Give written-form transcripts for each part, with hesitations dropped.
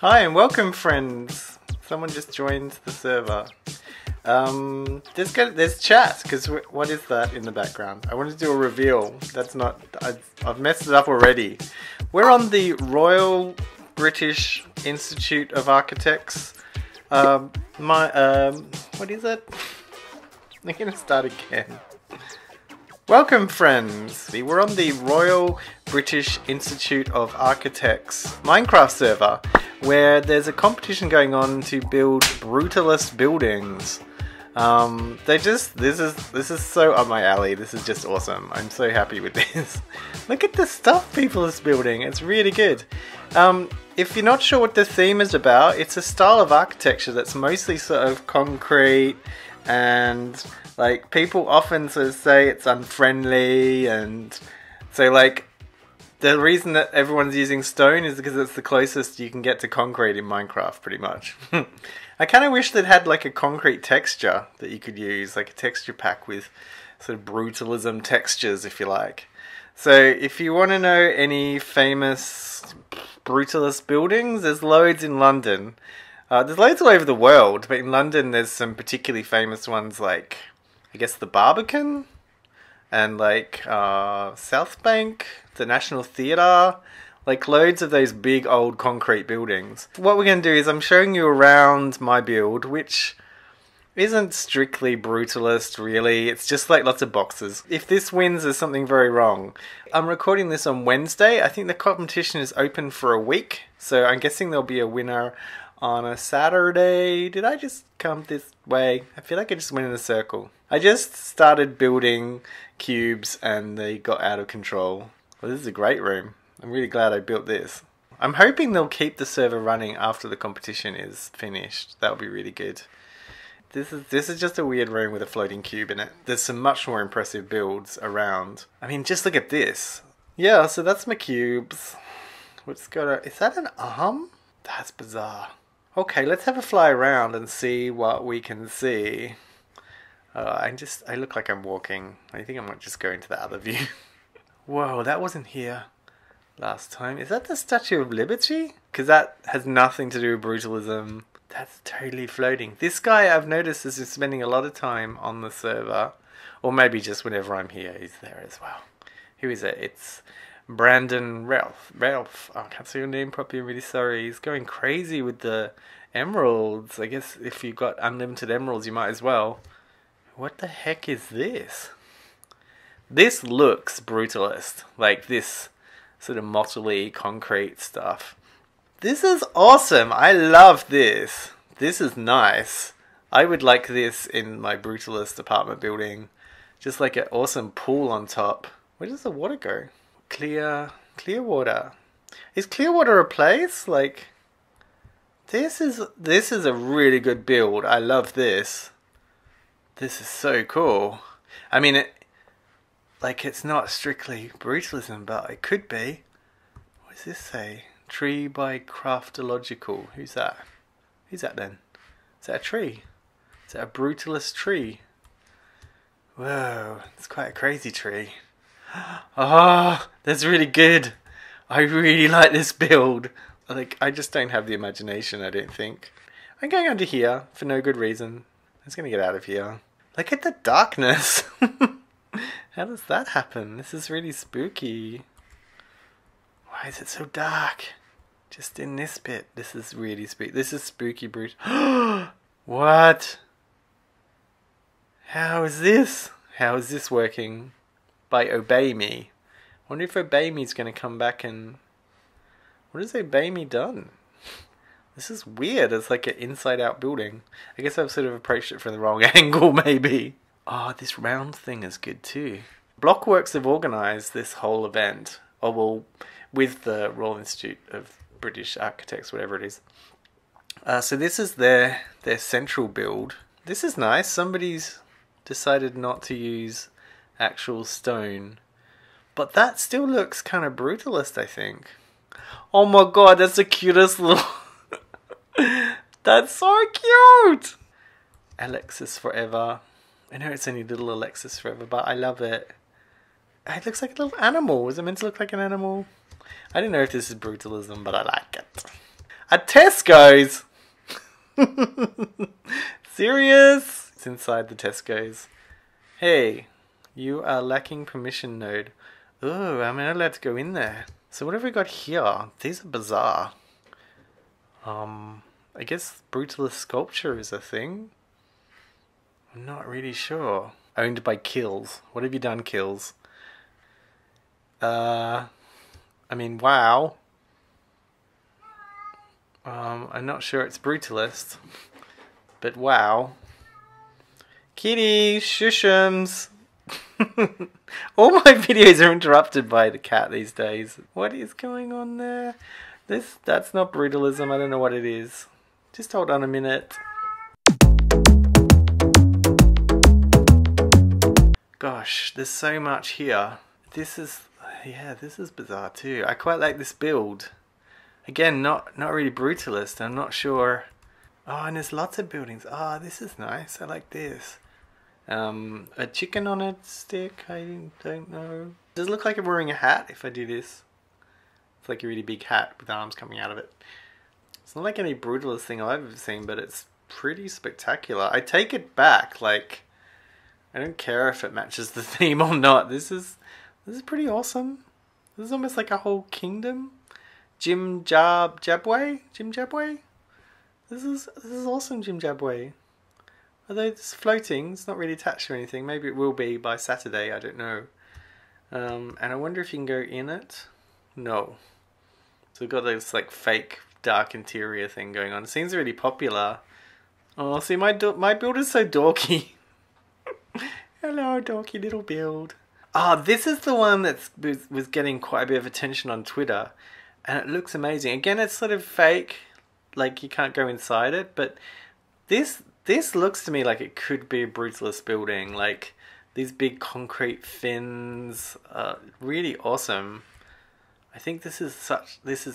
Hi and welcome, friends. Someone just joined the server. There's chat, because what is that in the background? I wanted to do a reveal. That's not... I've messed it up already. We're on the Royal British Institute of Architects. What is it? I'm gonna start again. Welcome, friends. We're on the Royal British Institute of Architects Minecraft server, where there's a competition going on to build Brutalist buildings. This is so up my alley. This is just awesome. I'm so happy with this. Look at the stuff people are building. It's really good. If you're not sure what the theme is about, it's a style of architecture that's mostly sort of concrete, and like people often sort of say it's unfriendly, and so like the reason that everyone's using stone is because it's the closest you can get to concrete in Minecraft, pretty much. I kind of wish that it had like a concrete texture that you could use, like a texture pack with sort of brutalism textures, if you like. So if you want to know any famous brutalist buildings, there's loads in London. There's loads all over the world, but in London there's some particularly famous ones, like, I guess, the Barbican, and like South Bank, the National Theatre, like loads of those big old concrete buildings. What we're going to do is I'm showing you around my build, which isn't strictly brutalist really, it's just like lots of boxes. If this wins, there's something very wrong. I'm recording this on Wednesday. I think the competition is open for a week, so I'm guessing there'll be a winner on a Saturday. Did I just come this way? I feel like I just went in a circle. I just started building cubes and they got out of control. Well, this is a great room. I'm really glad I built this. I'm hoping they'll keep the server running after the competition is finished. That would be really good. This is just a weird room with a floating cube in it. There's some much more impressive builds around. I mean, just look at this. Yeah, so that's my cubes. What's got a... Is that an arm? That's bizarre. Okay, let's have a fly around and see what we can see. I look like I'm walking. I think I might just go into the other view. Whoa, that wasn't here last time. Is that the Statue of Liberty? Because that has nothing to do with brutalism. That's totally floating. This guy, I've noticed, is just spending a lot of time on the server. Or maybe just whenever I'm here, he's there as well. Who is it? It's Brandon Ralph. I can't say your name properly, I'm really sorry. He's going crazy with the emeralds. I guess if you've got unlimited emeralds, you might as well. What the heck is this? This looks brutalist. Like this sort of mottly concrete stuff. This is awesome. I love this. This is nice. I would like this in my brutalist apartment building. Just like an awesome pool on top. Where does the water go? Clearwater. Is Clearwater a place? Like, this is a really good build. I love this. This is so cool. I mean, it's not strictly brutalism, but it could be. What does this say? Tree by Craftological. Who's that? Who's that then? Is that a tree? Is that a brutalist tree? Whoa, it's quite a crazy tree. Oh, that's really good. I really like this build. Like, I just don't have the imagination, I don't think. I'm going under here for no good reason. I'm just going to get out of here. Look at the darkness. How does that happen? This is really spooky. Why is it so dark? Just in this bit. This is really spooky. This is spooky brute. What? How is this? How is this working? By Obey Me. I wonder if Obey Me's going to come back and... What has Obey Me done? This is weird. It's like an inside-out building. I guess I've sort of approached it from the wrong angle, maybe. Oh, this round thing is good too. Blockworks have organised this whole event. Oh, well, with the Royal Institute of British Architects, whatever it is. So this is their central build. This is nice. Somebody's decided not to use actual stone, but that still looks kind of brutalist, I think. Oh my god, that's the cutest little that's so cute. Alexis Forever. I know it's only little Alexis Forever, but I love it. It looks like a little animal. Was it meant to look like an animal? I don't know if this is brutalism, but I like it. A Tesco's! Serious? It's inside the Tesco's. Hey, you are lacking permission node. Ooh, I'm not allowed to go in there. So what have we got here? These are bizarre. I guess Brutalist sculpture is a thing. I'm not really sure. Owned by Kills. What have you done, Kills? I mean, wow. I'm not sure it's Brutalist, but wow. Kitty, Shushums. All my videos are interrupted by the cat these days. What is going on there? That's not brutalism. I don't know what it is. Just hold on a minute. Gosh, there's so much here. This is bizarre too. I quite like this build. Again, not really brutalist. I'm not sure. Oh, and there's lots of buildings. Ah, oh, this is nice. I like this. A chicken on a stick. I don't know. Does it look like I'm wearing a hat if I do this? It's like a really big hat with arms coming out of it. It's not like any brutalist thing I've ever seen, but it's pretty spectacular. I take it back. Like, I don't care if it matches the theme or not. This is pretty awesome. This is almost like a whole kingdom. Jim Jabway? This is awesome, Jim Jabway. Although it's floating, it's not really attached to anything. Maybe it will be by Saturday, I don't know. And I wonder if you can go in it. No. So we've got this like fake dark interior thing going on. It seems really popular. Oh, see, my build is so dorky. Hello, dorky little build. Ah, oh, this is the one that was getting quite a bit of attention on Twitter. And it looks amazing. Again, it's sort of fake, like you can't go inside it, but this looks to me like it could be a brutalist building, like these big concrete fins are really awesome. I think this is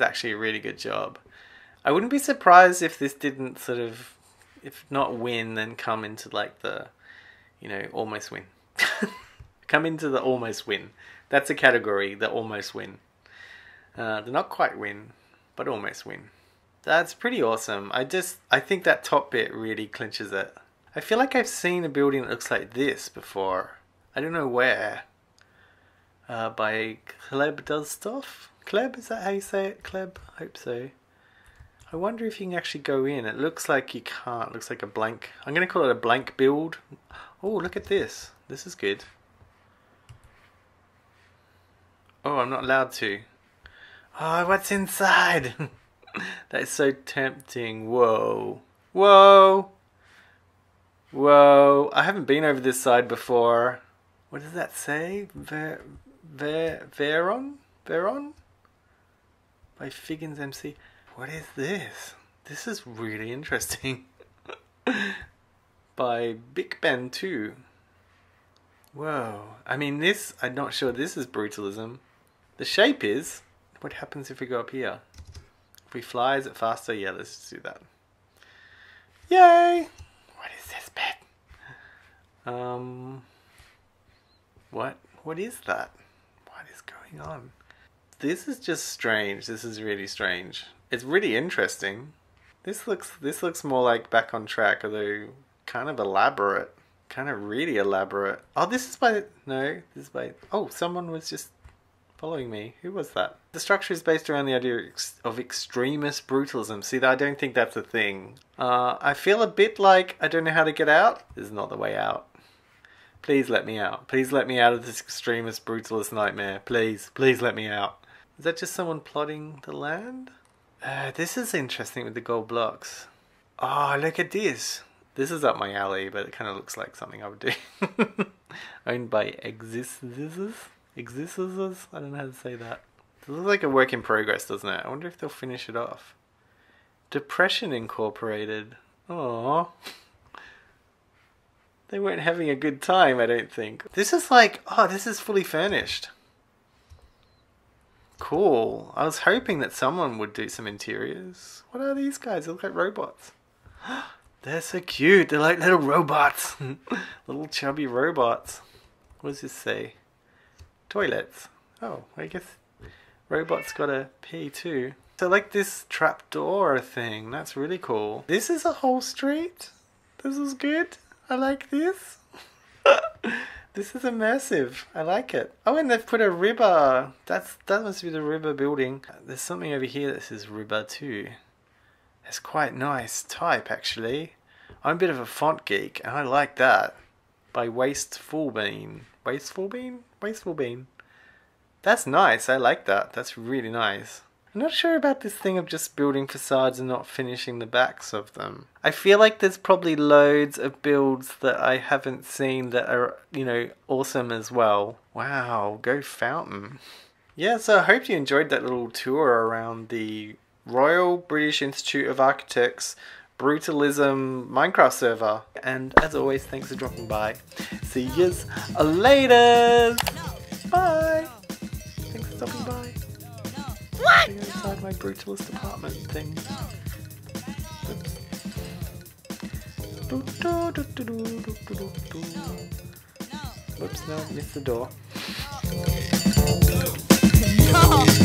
actually a really good job. I wouldn't be surprised if this didn't sort of, if not win, then come into like the, you know, almost win. Come into the almost win. That's a category, the almost win. They're not quite win, but almost win. That's pretty awesome. I think that top bit really clinches it. I feel like I've seen a building that looks like this before. I don't know where. By Kleb Does Stuff? Kleb, is that how you say it? Kleb? I hope so. I wonder if you can actually go in. It looks like you can't. It looks like a blank. I'm going to call it a blank build. Oh, look at this. This is good. Oh, I'm not allowed to. Oh, what's inside? That is so tempting. Whoa. Whoa. Whoa. I haven't been over this side before. What does that say? Veron? By Figgins MC. What is this? This is really interesting. By Big Ben too. Whoa. I mean, this, I'm not sure this is brutalism. The shape is. What happens if we go up here? If we fly, is it faster? Yeah, let's just do that. Yay! What is this bit? What is that? What is going on? This is just strange. This is really strange. It's really interesting. This looks more like Back on Track, although kind of elaborate. Kind of really elaborate. Oh, this is by oh, someone was just following me. Who was that? The structure is based around the idea of extremist brutalism. See, I don't think that's a thing. I feel a bit like I don't know how to get out. This is not the way out. Please let me out. Please let me out of this extremist brutalist nightmare. Please, please let me out. Is that just someone plotting the land? This is interesting with the gold blocks. Oh, look at this. This is up my alley, but it kind of looks like something I would do. Owned by Exists? I don't know how to say that. It looks like a work in progress, doesn't it? I wonder if they'll finish it off. Depression Incorporated. Aww. They weren't having a good time, I don't think. This is like, oh, this is fully furnished. Cool. I was hoping that someone would do some interiors. What are these guys? They look like robots. They're so cute. They're like little robots. Little chubby robots. What does this say? Toilets. Oh, I guess robots gotta pee too. So like this trapdoor thing, that's really cool. This is a whole street. This is good. I like this. This is immersive. I like it. Oh, and they've put a river. That must be the river building. There's something over here that says river too. It's quite nice type actually. I'm a bit of a font geek and I like that. By Wasteful Bean. Wasteful Bean? Wasteful Bean. That's nice. I like that. That's really nice. I'm not sure about this thing of just building facades and not finishing the backs of them. I feel like there's probably loads of builds that I haven't seen that are, you know, awesome as well. Wow, go Fountain. Yeah, so I hope you enjoyed that little tour around the Royal British Institute of Architects Brutalism Minecraft server. And as always, thanks for dropping by. See yous later. Bye. Thanks for stopping by. What? Inside my Brutalist apartment thing. Whoops, no, missed the door.